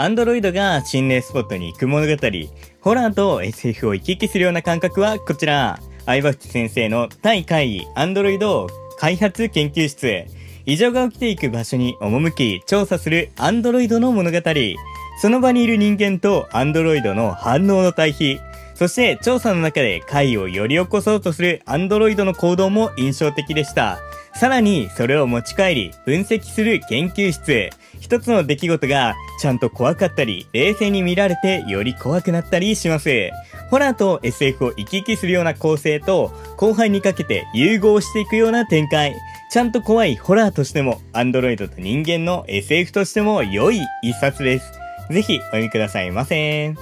アンドロイドが心霊スポットに行く物語、ホラーと SF を行き来するような感覚はこちら、相葉淵先生の対怪異アンドロイド開発研究室へ、異常が起きていく場所に赴き調査するアンドロイドの物語、その場にいる人間とアンドロイドの反応の対比、そして調査の中で怪異をより起こそうとするアンドロイドの行動も印象的でした。さらにそれを持ち帰り分析する研究室へ、一つの出来事がちゃんと怖かったり、冷静に見られてより怖くなったりします。ホラーと SF を行き来するような構成と後半にかけて融合していくような展開。ちゃんと怖いホラーとしても、アンドロイドと人間の SF としても良い一冊です。ぜひお読みくださいませ。